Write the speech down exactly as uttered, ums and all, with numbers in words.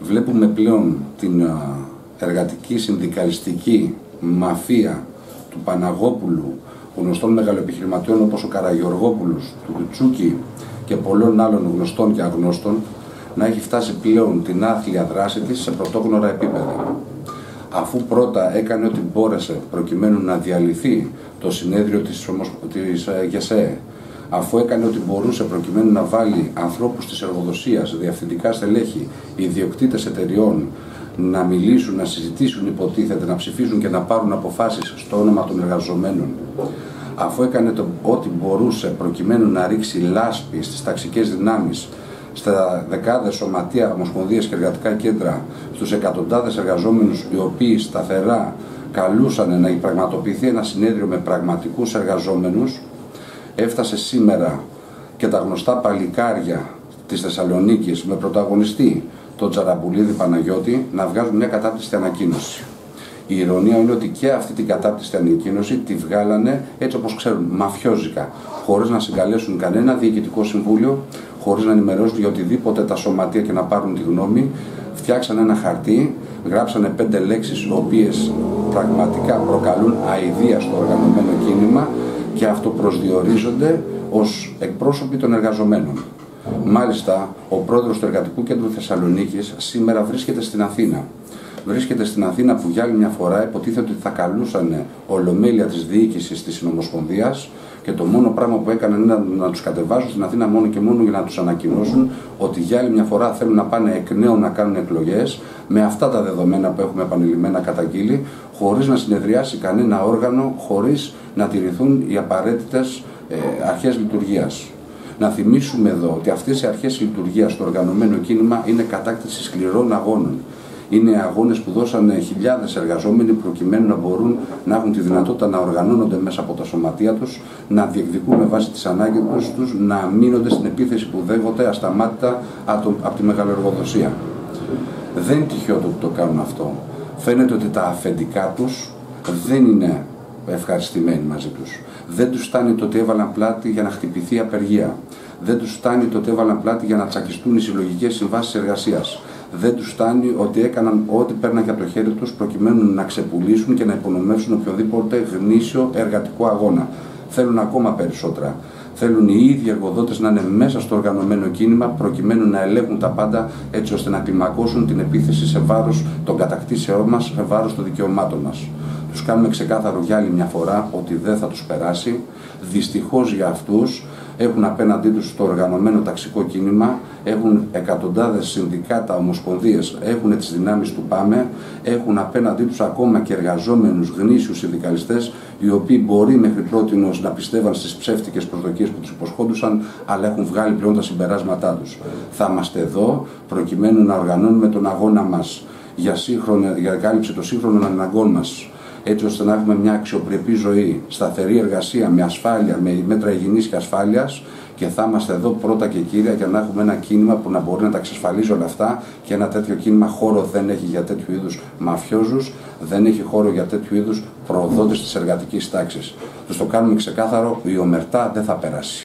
Βλέπουμε πλέον την εργατική συνδικαλιστική μαφία του Παναγόπουλου, γνωστών μεγαλοεπιχειρηματιών όπως ο Καραγιοργόπουλος, του Λιτσούκη και πολλών άλλων γνωστών και αγνώστων, να έχει φτάσει πλέον την άθλια δράση της σε πρωτόγνωρα επίπεδα. Αφού πρώτα έκανε ό,τι μπόρεσε προκειμένου να διαλυθεί το συνέδριο της, της ΓΕΣΕΕ, αφού έκανε ό,τι μπορούσε προκειμένου να βάλει ανθρώπους της εργοδοσίας, διευθυντικά στελέχη, ιδιοκτήτες εταιριών, να μιλήσουν, να συζητήσουν υποτίθεται, να ψηφίσουν και να πάρουν αποφάσεις στο όνομα των εργαζομένων. Αφού έκανε το, ό,τι μπορούσε προκειμένου να ρίξει λάσπη στις ταξικές δυνάμεις, στα δεκάδες σωματεία, ομοσπονδίες και εργατικά κέντρα, στους εκατοντάδες εργαζόμενους οι οποίοι σταθερά καλούσαν να πραγματοποιηθεί ένα συνέδριο με πραγματικούς εργαζόμενους, έφτασε σήμερα και τα γνωστά παλικάρια της Θεσσαλονίκης με πρωταγωνιστή τον Τζαραμπουλίδη Παναγιώτη να βγάζουν μια κατάπτυστη ανακοίνωση. Η ειρωνία είναι ότι και αυτή την κατάπτυστη ανακοίνωση τη βγάλανε έτσι όπως ξέρουν, μαφιόζικα, χωρίς να συγκαλέσουν κανένα διοικητικό συμβούλιο, χωρίς να ενημερώσουν για οτιδήποτε τα σωματεία και να πάρουν τη γνώμη. Φτιάξανε ένα χαρτί, γράψανε πέντε λέξεις, οι οποίες πραγματικά προκαλούν αηδία στο οργανωμένο κίνημα και αυτοπροσδιορίζονται ως εκπρόσωποι των εργαζομένων. Μάλιστα, ο πρόεδρος του Εργατικού Κέντρου Θεσσαλονίκης σήμερα βρίσκεται στην Αθήνα. Βρίσκεται στην Αθήνα που για άλλη μια φορά υποτίθεται ότι θα καλούσαν ολομέλεια της διοίκησης της Συνομοσπονδίας και το μόνο πράγμα που έκαναν είναι να τους κατεβάσουν στην Αθήνα μόνο και μόνο για να τους ανακοινώσουν ότι για άλλη μια φορά θέλουν να πάνε εκ νέου να κάνουν εκλογές με αυτά τα δεδομένα που έχουμε επανειλημμένα καταγγείλει, χωρίς να συνεδριάσει κανένα όργανο, χωρίς να τηρηθούν οι απαραίτητες αρχές λειτουργίας. Να θυμίσουμε εδώ ότι αυτές οι αρχές λειτουργίας στο οργανωμένο κίνημα είναι κατάκτηση σκληρών αγώνων. Είναι αγώνες που δώσανε χιλιάδες εργαζόμενοι προκειμένου να μπορούν να έχουν τη δυνατότητα να οργανώνονται μέσα από τα σωματεία τους, να διεκδικούν με βάση τις ανάγκες τους, να αμήνονται στην επίθεση που δέχονται ασταμάτητα από τη μεγαλοεργοδοσία. Δεν τυχαίο το ότι το κάνουν αυτό. Φαίνεται ότι τα αφεντικά τους δεν είναι ευχαριστημένοι μαζί τους. Δεν τους φτάνει το ότι έβαλαν πλάτη για να χτυπηθεί η απεργία. Δεν τους φτάνει το ότι έβαλαν πλάτη για να τσακιστούν οι συλλογικές συμβάσεις εργασίας. Δεν τους φτάνει ότι έκαναν ό,τι παίρναν και από το χέρι τους προκειμένου να ξεπουλήσουν και να υπονομεύσουν οποιοδήποτε γνήσιο εργατικό αγώνα. Θέλουν ακόμα περισσότερα. Θέλουν οι ίδιοι εργοδότες να είναι μέσα στο οργανωμένο κίνημα προκειμένου να ελέγχουν τα πάντα έτσι ώστε να κλιμακώσουν την επίθεση σε βάρος των κατακτήσεών μας, σε βάρος των δικαιωμάτων μας. Τους κάνουμε ξεκάθαρο για άλλη μια φορά ότι δεν θα τους περάσει. Δυστυχώς για αυτούς έχουν απέναντί τους το οργανωμένο ταξικό κίνημα, έχουν εκατοντάδες συνδικάτα, ομοσπονδίες, έχουν τις δυνάμεις του ΠΑΜΕ, έχουν απέναντί τους ακόμα και εργαζόμενους γνήσιους συνδικαλιστές, οι οποίοι μπορεί μέχρι πρότινος να πιστεύαν στις ψεύτικες προσδοκίες που τους υποσχόντουσαν, αλλά έχουν βγάλει πλέον τα συμπεράσματά τους. Θα είμαστε εδώ προκειμένου να οργανώνουμε τον αγώνα μας για, σύγχρονη, για κάλυψη των σύγχρονων αναγκών μας, έτσι ώστε να έχουμε μια αξιοπρεπή ζωή, σταθερή εργασία με ασφάλεια, με μέτρα υγιεινής και ασφάλειας και θα είμαστε εδώ πρώτα και κύρια για να έχουμε ένα κίνημα που να μπορεί να τα εξασφαλίζει όλα αυτά και ένα τέτοιο κίνημα χώρο δεν έχει για τέτοιου είδους μαφιόζους, δεν έχει χώρο για τέτοιου είδους προοδότες της εργατικής τάξης. Τους το κάνουμε ξεκάθαρο, η ομερτά δεν θα περάσει.